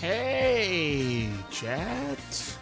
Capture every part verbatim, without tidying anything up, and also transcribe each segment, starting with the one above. Hey, chat.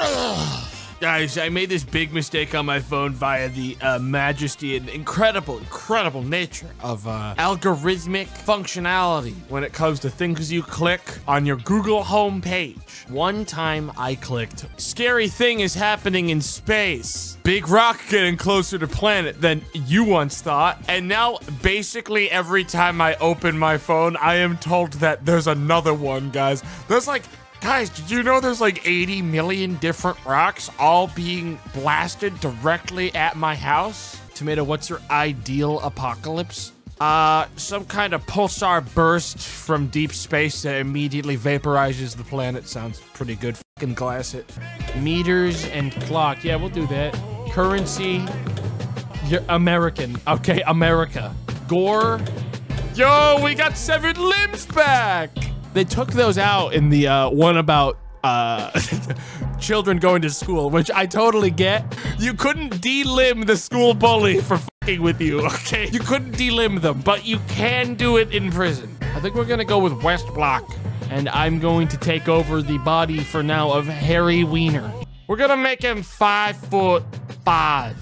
Ugh. Guys, I made this big mistake on my phone via the uh, majesty and incredible, incredible nature of uh, algorithmic functionality when it comes to things you click on your Google homepage. One time I clicked, scary thing is happening in space. Big rock getting closer to planet than you once thought. And now basically every time I open my phone, I am told that there's another one, guys. There's like... Guys, did you know there's like eighty million different rocks all being blasted directly at my house? Tomato, what's your ideal apocalypse? Uh, some kind of pulsar burst from deep space that immediately vaporizes the planet. Sounds pretty good. Fucking glass it. Meters and clock. Yeah, we'll do that. Currency. You're American. Okay, America. Gore. Yo, we got severed limbs back! They took those out in the uh, one about uh, children going to school, which I totally get. You couldn't de-limb the school bully for fucking with you, okay? You couldn't de-limb them, but you can do it in prison. I think we're gonna go with West Block, and I'm going to take over the body for now of Harry Wiener. We're gonna make him five foot five.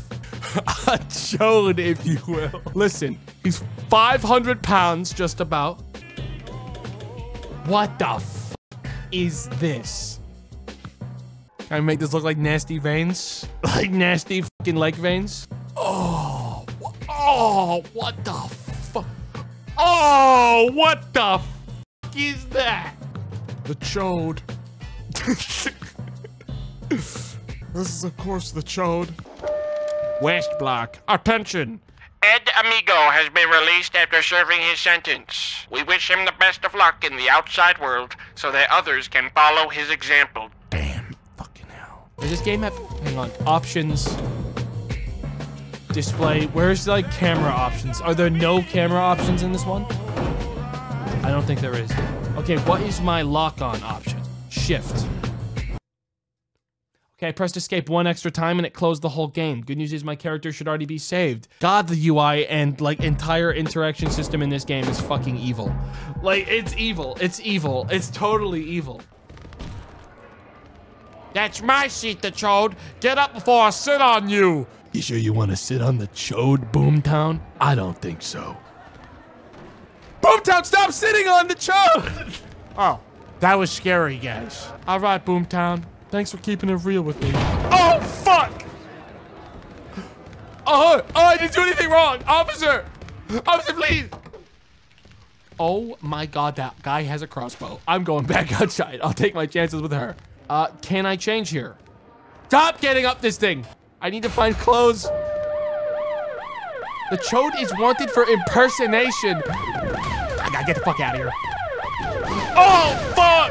A chode, if you will. Listen, he's five hundred pounds just about. What the f is this? Can I make this look like nasty veins? Like nasty fucking leg veins? Oh, oh, what the f? Oh, what the f is that? The chode. This is, of course, the chode. West Block, attention. Ed Amigo has been released after serving his sentence. We wish him the best of luck in the outside world so that others can follow his example. Damn fucking hell. Does this game have, hang on, options, display, where's like camera options? Are there no camera options in this one? I don't think there is. Okay, what is my lock on option? Shift. Okay, I pressed escape one extra time and it closed the whole game. Good news is my character should already be saved. God, the U I and like entire interaction system in this game is fucking evil. Like, it's evil. It's evil. It's totally evil. That's my seat, the chode. Get up before I sit on you. You sure you want to sit on the chode, Boomtown? I don't think so. Boomtown, stop sitting on the chode! Oh, that was scary, guys. All right, Boomtown. Thanks for keeping it real with me. Oh, fuck! Oh, oh, I didn't do anything wrong! Officer! Officer, please! Oh my god, that guy has a crossbow. I'm going back outside. I'll take my chances with her. Uh, can I change here? Stop getting up this thing! I need to find clothes. The chode is wanted for impersonation. I gotta get the fuck out of here. Oh, fuck!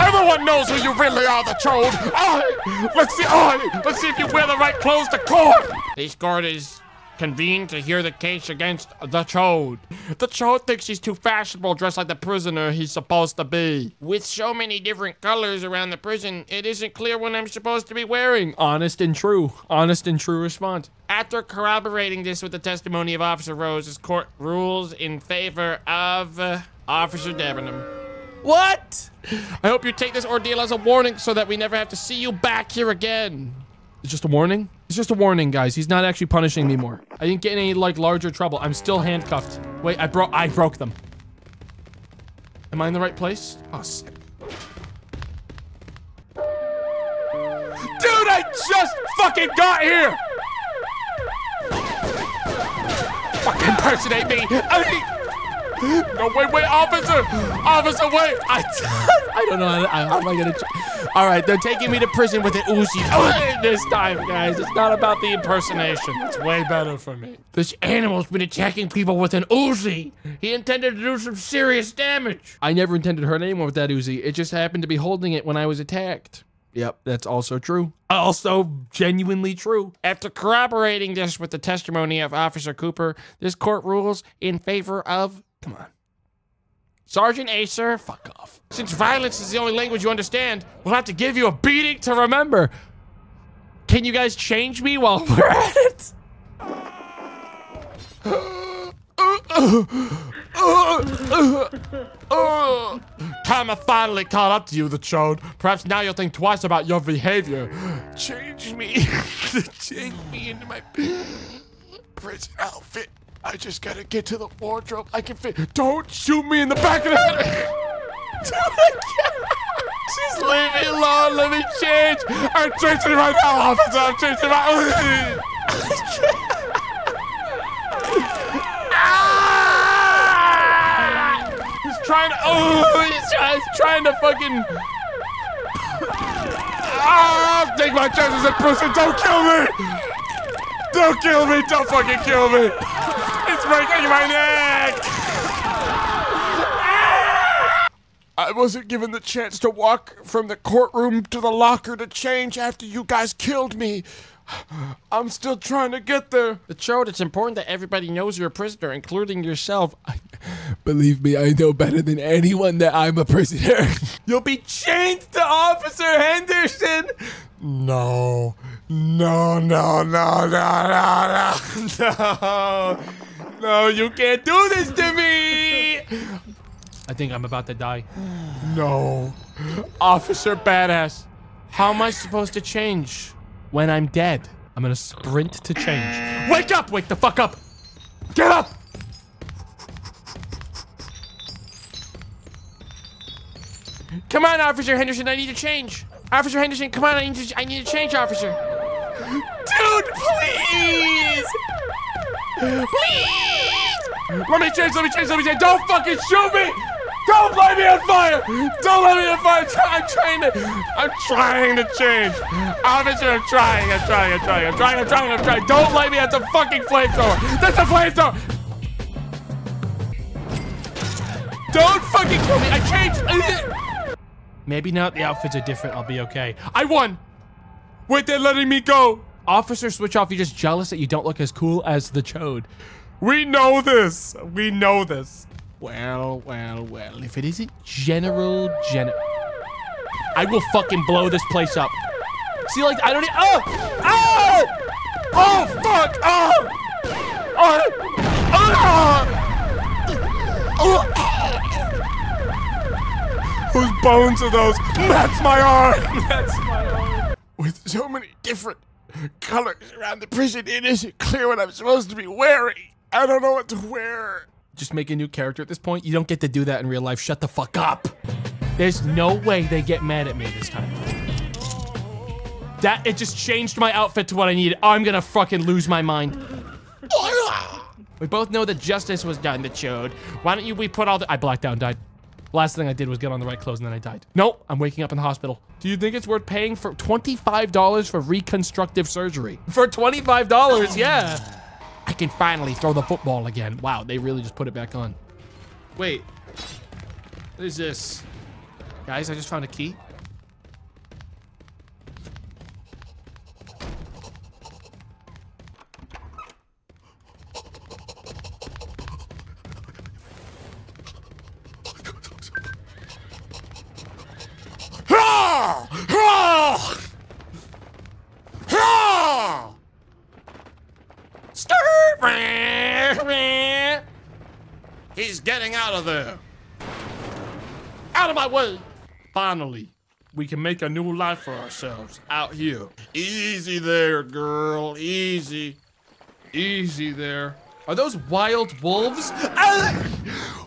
Everyone knows who you really are, the chode. Oh, let's see. Oh, let's see if you wear the right clothes to court. This court is convened to hear the case against the chode. The chode thinks he's too fashionable, dressed like the prisoner he's supposed to be. With so many different colors around the prison, it isn't clear what I'm supposed to be wearing. Honest and true. Honest and true response. After corroborating this with the testimony of Officer Rose, his court rules in favor of uh, Officer Debenham. What? I hope you take this ordeal as a warning so that we never have to see you back here again. It's just a warning? It's just a warning, guys. He's not actually punishing me more. I didn't get in any, like, larger trouble. I'm still handcuffed. Wait, I broke- I broke them. Am I in the right place? Oh, sick. Dude, I just fucking got here! Fucking impersonate me! I mean No, wait, wait, officer! Officer, wait! I, I don't know how, how am I gonna... All right, they're taking me to prison with an Uzi. Oh, this time, guys, it's not about the impersonation. It's way better for me. This animal's been attacking people with an Uzi. He intended to do some serious damage. I never intended to hurt anyone with that Uzi. It just happened to be holding it when I was attacked. Yep, that's also true. Also genuinely true. After corroborating this with the testimony of Officer Cooper, this court rules in favor of... Come on. Sergeant Acer, fuck off. Since violence is the only language you understand, we'll have to give you a beating to remember. Can you guys change me while we're at it? uh, uh, uh. Karma finally caught up to you, the chode. Perhaps now you'll think twice about your behavior. Change me. Change me into my prison outfit. I just gotta get to the wardrobe. I can fit. Don't shoot me in the back of the head. Just leave me alone. Let me change. I'm changing right now, officer. I'm changing right now. Ah! He's trying to. Oh, he's, try, he's trying to fucking. Ah! I'll take my chances at prison. Don't kill me. Don't kill me. Don't fucking kill me. It's breaking my neck. Ah! I wasn't given the chance to walk from the courtroom to the locker to change after you guys killed me. I'm still trying to get there. The chode, it's important that everybody knows you're a prisoner, including yourself. I, believe me, I know better than anyone that I'm a prisoner. You'll be changed to Officer Henderson. No, no, no, no, no, no, no, no, no, you can't do this to me. I think I'm about to die. No, Officer Badass, how am I supposed to change? When I'm dead, I'm gonna sprint to change. Wake up! Wake the fuck up! Get up! Come on, Officer Henderson, I need to change. Officer Henderson, come on, I need to, I need to change, officer. Dude, please! Please! Let me change, let me change, let me change. Don't fucking shoot me! Don't light me on fire! Don't light me on fire! I'm trying to... I'm trying to change. Officer, I'm trying, I'm trying, I'm trying, I'm trying, I'm trying, I'm trying. Don't light me at the fucking flamethrower! That's the flamethrower! Don't fucking kill me! I changed! Maybe now the outfits are different, I'll be okay. I won! Wait, they're letting me go! Officer, switch off. You're just jealous that you don't look as cool as the chode. We know this! We know this. Well, well, well, if it isn't General Gen- I will fucking blow this place up. See, like, I don't need- Oh! Oh! Oh, fuck! Oh! Oh! Oh! Oh! Whose bones are those? That's my arm! That's my arm. With so many different colors around the prison, it isn't clear what I'm supposed to be wearing. I don't know what to wear. Just make a new character at this point. You don't get to do that in real life. Shut the fuck up. There's no way they get mad at me this time. That, it just changed my outfit to what I needed. I'm gonna fucking lose my mind. We both know that justice was done, the chode. Why don't you, we put all the, I blacked out and died. Last thing I did was get on the right clothes and then I died. Nope, I'm waking up in the hospital. Do you think it's worth paying for twenty-five dollars for reconstructive surgery? For twenty-five dollars, yeah. I can finally throw the football again. Wow, they really just put it back on. Wait, what is this? Guys, I just found a key. He's getting out of there. Out of my way. Finally, we can make a new life for ourselves out here. Easy there, girl. Easy. Easy there. Are those wild wolves?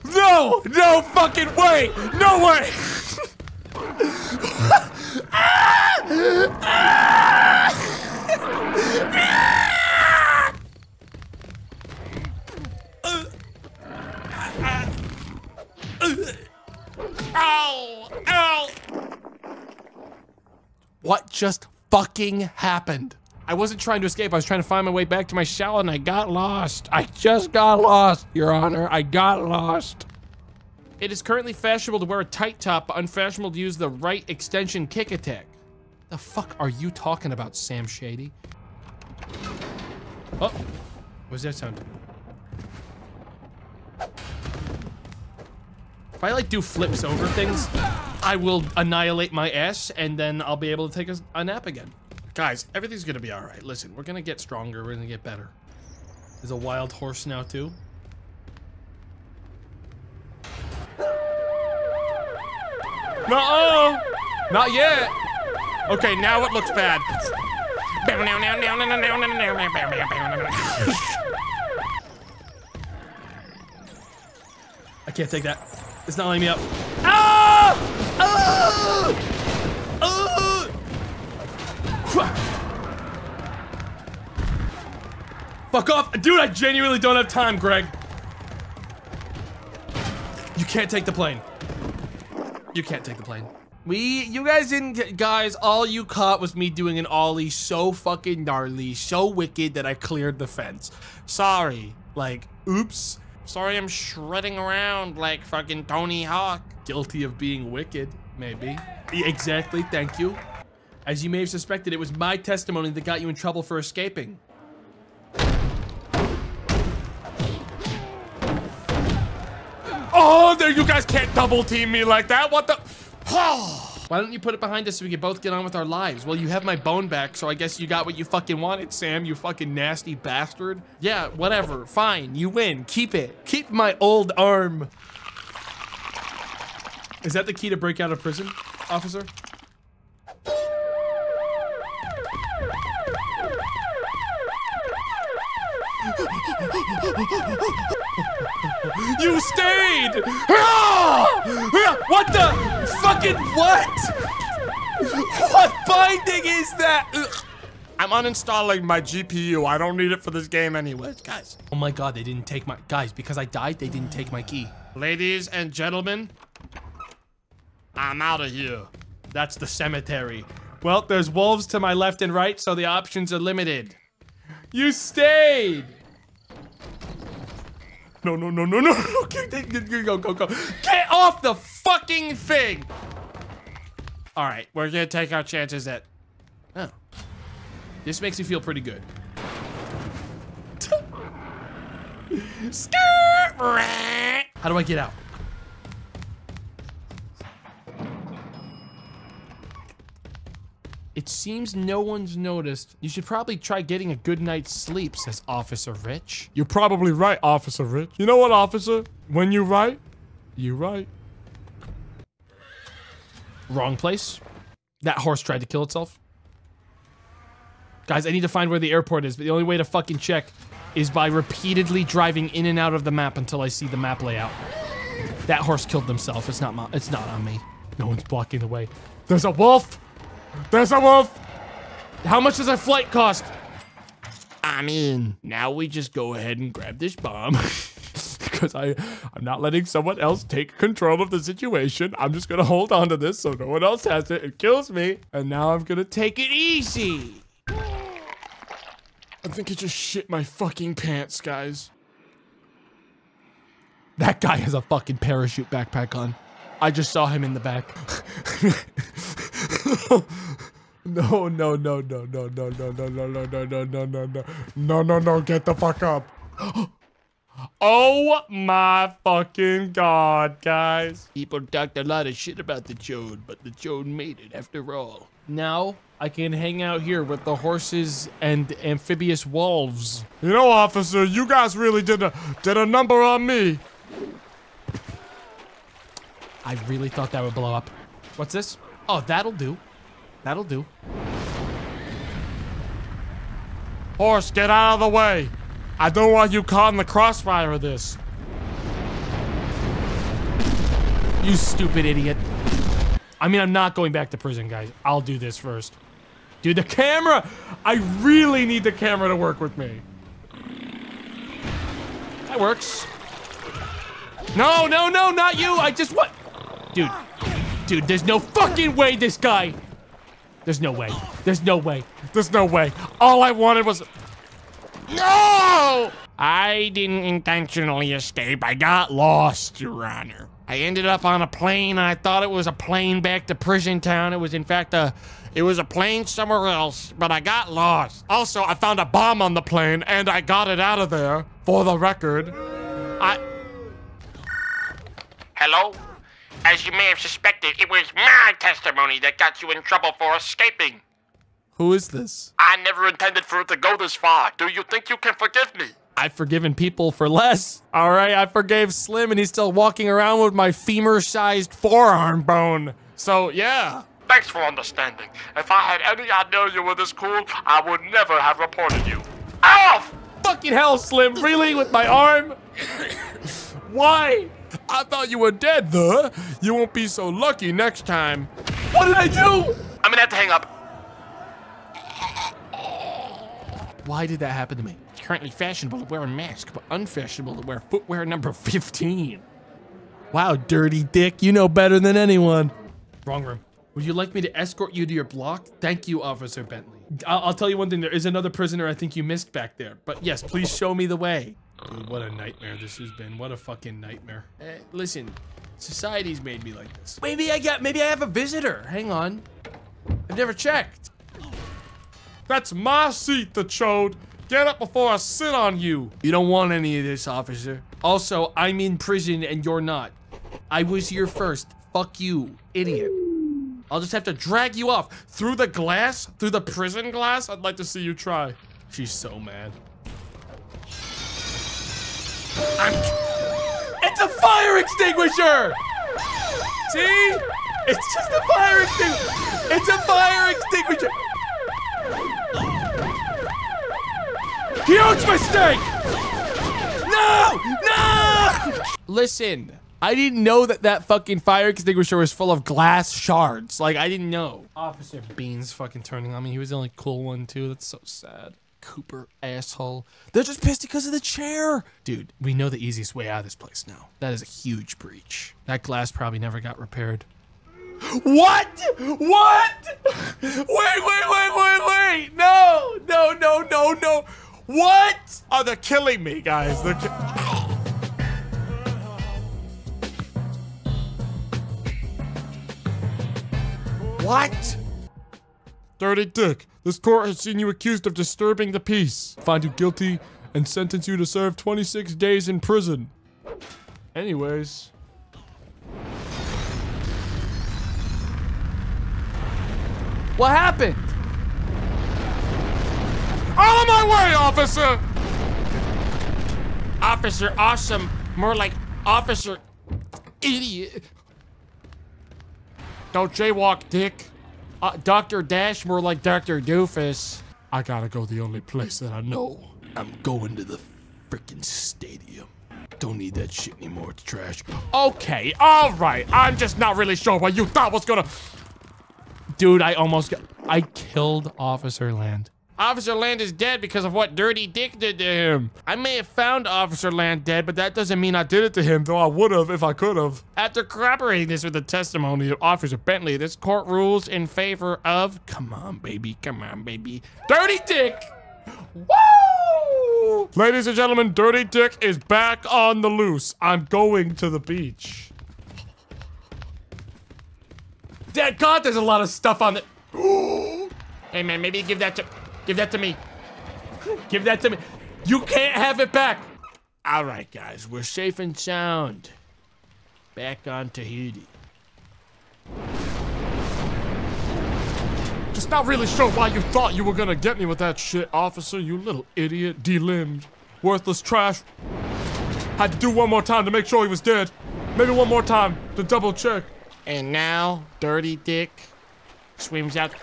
No, no fucking way. No way. Ow! Ow! What just fucking happened? I wasn't trying to escape. I was trying to find my way back to my shell and I got lost. I just got lost, Your Honor. I got lost. It is currently fashionable to wear a tight top, but unfashionable to use the right extension kick attack. The fuck are you talking about, Sam Shady? Oh, what was that sound? If I like do flips over things, I will annihilate my ass and then I'll be able to take a, a nap again. Guys, everything's gonna be all right. Listen, we're gonna get stronger, we're gonna get better. There's a wild horse now too. No, not yet. Okay, now it looks bad. I can't take that. It's not letting me up. Ah! Ah! Ah! Fuck off. Dude, I genuinely don't have time, Greg. You can't take the plane. You can't take the plane. We, you guys didn't get, guys, all you caught was me doing an ollie so fucking gnarly, so wicked that I cleared the fence. Sorry. Like, oops. Sorry I'm shredding around like fucking Tony Hawk. Guilty of being wicked, maybe. Exactly, thank you. As you may have suspected, it was my testimony that got you in trouble for escaping. Oh, there, you guys can't double team me like that. What the? Oh. Why don't you put it behind us so we can both get on with our lives? Well, you have my bone back, so I guess you got what you fucking wanted, Sam, you fucking nasty bastard. Yeah, whatever, fine, you win, keep it. Keep my old arm. Is that the key to break out of prison, officer? You stayed! What the fucking what? What binding is that? Ugh. I'm uninstalling my G P U. I don't need it for this game anyways, guys. Oh my God, they didn't take my, guys, because I died, they didn't take my key. Ladies and gentlemen, I'm out of here. That's the cemetery. Well, there's wolves to my left and right, so the options are limited. You stayed! No, no, no, no, no, no, go, go, go. Get off the fucking thing. All right, we're gonna take our chances at, oh. This makes me feel pretty good. How do I get out? It seems no one's noticed. You should probably try getting a good night's sleep, says Officer Rich. You're probably right, Officer Rich. You know what, officer? When you're right, you're right. Wrong place. That horse tried to kill itself. Guys, I need to find where the airport is, but the only way to fucking check is by repeatedly driving in and out of the map until I see the map layout. That horse killed themselves. It's not my, it's not on me. No one's blocking the way. There's a wolf! There's a wolf! How much does a flight cost? I mean, now we just go ahead and grab this bomb. Because I, I'm not letting someone else take control of the situation. I'm just gonna hold on to this so no one else has it. It kills me. And now I'm gonna take it easy. I think I just shit my fucking pants, guys. That guy has a fucking parachute backpack on. I just saw him in the back. No, no, no, no, no, no, no, no, no, no, no, no, no, no, no, no, no, no, get the fuck up. Oh my fucking God, guys. People talked a lot of shit about the Chode, but the Chode made it after all. Now I can hang out here with the horses and amphibious wolves. You know, officer, you guys really did a, did a number on me. I really thought that would blow up. What's this? Oh, that'll do. That'll do. Horse, get out of the way. I don't want you caught in the crossfire of this. You stupid idiot. I mean, I'm not going back to prison, guys. I'll do this first. Dude, the camera. I really need the camera to work with me. That works. No, no, no, not you. I just want... Dude. Dude, there's no fucking way this guy. There's no way. There's no way. There's no way. All I wanted was... No! I didn't intentionally escape. I got lost, Your Honor. I ended up on a plane. I thought it was a plane back to prison town. It was, in fact, a... It was a plane somewhere else, but I got lost. Also, I found a bomb on the plane, and I got it out of there, for the record. I... Hello? As you may have suspected, it was my testimony that got you in trouble for escaping. Who is this? I never intended for it to go this far. Do you think you can forgive me? I've forgiven people for less. All right, I forgave Slim and he's still walking around with my femur-sized forearm bone. So, yeah. Thanks for understanding. If I had any idea you were this cool, I would never have reported you. Ow! Fucking hell, Slim, really? With my arm? Why? I thought you were dead, though. You won't be so lucky next time. What did I do? I'm gonna have to hang up. Why did that happen to me? It's currently fashionable to wear a mask, but unfashionable to wear footwear number fifteen. Wow, Dirty Dick, you know better than anyone. Wrong room. Would you like me to escort you to your block? Thank you, Officer Bentley. I'll, I'll tell you one thing, there is another prisoner I think you missed back there. But yes, please show me the way. Dude, what a nightmare this has been. What a fucking nightmare. Hey, listen, society's made me like this. Maybe I got, maybe I have a visitor. Hang on. I've never checked. That's my seat, the chode. Get up before I sit on you. You don't want any of this, officer. Also, I'm in prison and you're not. I was here first. Fuck you, idiot. I'll just have to drag you off through the glass, through the prison glass. I'd like to see you try. She's so mad. I'm... It's a fire extinguisher! See? It's just a fire extinguisher. It's a fire extinguisher. Huge mistake! No! No! Listen. I didn't know that that fucking fire extinguisher was full of glass shards. Like, I didn't know. Officer Beans fucking turning on me. He was the only cool one, too. That's so sad. Cooper, asshole. They're just pissed because of the chair. Dude, we know the easiest way out of this place now. That is a huge breach. That glass probably never got repaired. What? What? Wait, wait, wait, wait, wait. No, no, no, no, no. What? Oh, they're killing me, guys. They're killing me. What? Dirty Dick, this court has seen you accused of disturbing the peace. Find you guilty and sentence you to serve twenty-six days in prison. Anyways. What happened? Out of my way, officer! Officer Awesome, more like Officer Idiot. Don't jaywalk, Dick. Uh, Doctor Dash, more like Doctor Doofus. I gotta go the only place that I know. I'm going to the freaking stadium. Don't need that shit anymore, it's trash. Okay, all right. I'm just not really sure what you thought was gonna... Dude, I almost got... I killed Officer Land. Officer Land is dead because of what Dirty Dick did to him. I may have found Officer Land dead, but that doesn't mean I did it to him, though I would have if I could have. After corroborating this with the testimony of Officer Bentley, this court rules in favor of, come on, baby, come on, baby, Dirty Dick. Woo! Ladies and gentlemen, Dirty Dick is back on the loose. I'm going to the beach. Dad, God, there's a lot of stuff on it. Hey, man, maybe give that to... Give that to me. Give that to me. You can't have it back. All right, guys, we're safe and sound. Back on Tahiti. Just not really sure why you thought you were gonna get me with that shit, officer, you little idiot, de-limbed, worthless trash. Had to do one more time to make sure he was dead. Maybe one more time to double check. And now, Dirty Dick swims out.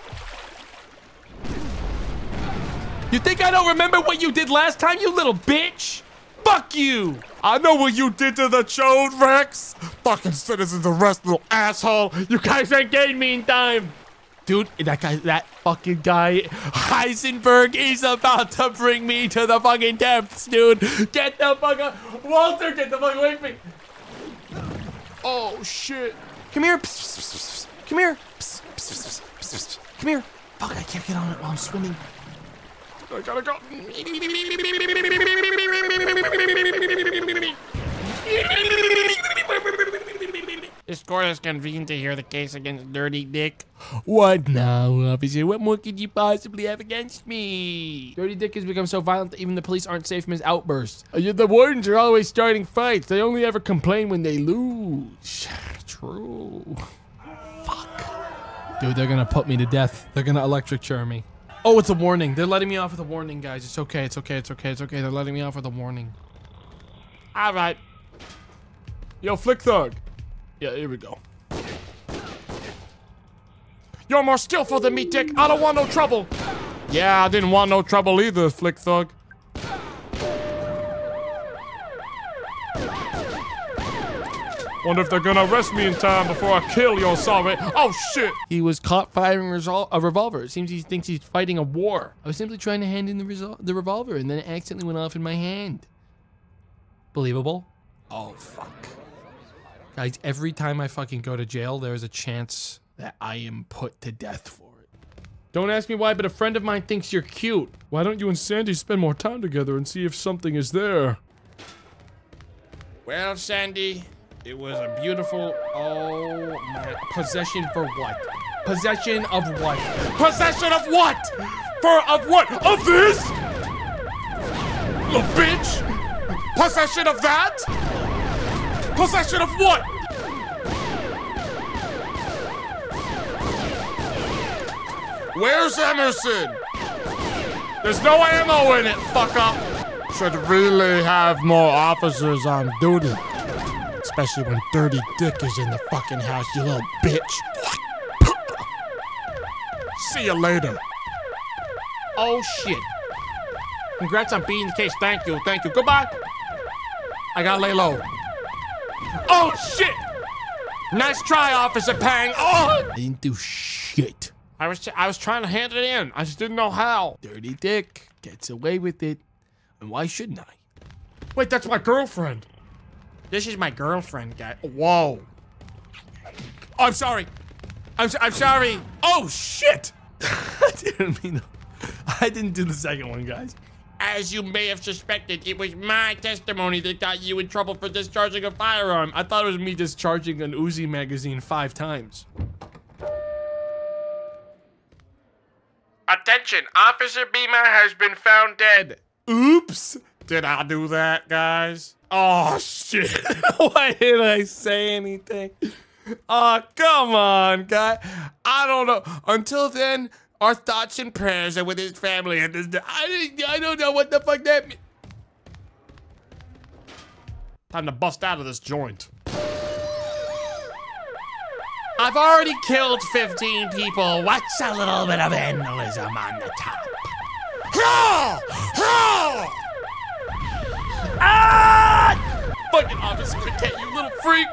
You think I don't remember what you did last time, you little bitch? Fuck you! I know what you did to the chode, Rex! Fucking citizens arrest, little asshole! You guys ain't getting me in time! Dude, that guy, that fucking guy, Heisenberg is about to bring me to the fucking depths, dude! Get the fuck up! Walter, get the fuck away from me! Oh, shit. Come here! Psst, psst, psst. Come here! Psst, psst, psst, psst. Come here! Fuck, I can't get on it while I'm swimming. I gotta go. This court is convened to hear the case against Dirty Dick. What now, officer? What more could you possibly have against me? Dirty Dick has become so violent that even the police aren't safe from his outbursts. The wardens are always starting fights. They only ever complain when they lose. True. Fuck. Dude, they're gonna put me to death. They're gonna electric chair me. Oh, it's a warning. They're letting me off with a warning, guys. It's okay, it's okay, it's okay, it's okay. They're letting me off with a warning. All right. Yo, Flick Thug. Yeah, here we go. You're more skillful than me, Dick. I don't want no trouble. Yeah, I didn't want no trouble either, Flick Thug. Wonder if they're gonna arrest me in time before I kill your sovereign. Oh, shit! He was caught firing a revolver. It seems he thinks he's fighting a war. I was simply trying to hand in the, the revolver, and then it accidentally went off in my hand. Believable? Oh, fuck. Guys, every time I fucking go to jail, there is a chance that I am put to death for it. Don't ask me why, but a friend of mine thinks you're cute. Why don't you and Sandy spend more time together and see if something is there? Well, Sandy... it was a beautiful, oh my, possession for what? Possession of what? Possession of what? For, of what? Of this? Little bitch? Possession of that? Possession of what? Where's Emerson? There's no ammo in it, fuck up. Should really have more officers on duty. Especially when Dirty Dick is in the fucking house, you little bitch. See you later. Oh, shit. Congrats on beating the case. Thank you, thank you. Goodbye. I gotta lay low. Oh, shit. Nice try, Officer Pang. Oh! I didn't do shit. I was, I was trying to hand it in. I just didn't know how. Dirty Dick gets away with it. And why shouldn't I? Wait, that's my girlfriend. This is my girlfriend, guy. Whoa. Oh, I'm sorry. I'm, I'm sorry. Oh, shit. I didn't mean to. I didn't do the second one, guys. As you may have suspected, it was my testimony that got you in trouble for discharging a firearm. I thought it was me discharging an Uzi magazine five times. Attention, Officer Beamer has been found dead. Oops. Did I do that, guys? Oh, shit. Why didn't I say anything? Oh, come on, guy. I don't know. Until then, our thoughts and prayers are with his family. And his I, didn't, I don't know what the fuck that means. Time to bust out of this joint. I've already killed fifteen people. What's a little bit of vandalism on the top? Hell! Hell! Ah! Fucking Officer Cadet, you little freak!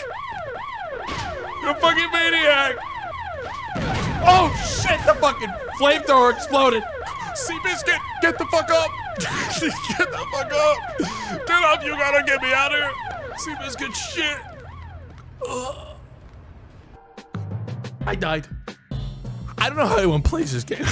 You're a fucking maniac! Oh shit, the fucking flamethrower exploded! Seabiscuit, get the fuck up! Get the fuck up! Get up, you gotta get me out of here! Seabiscuit, shit! Ugh. I died. I don't know how anyone plays this game.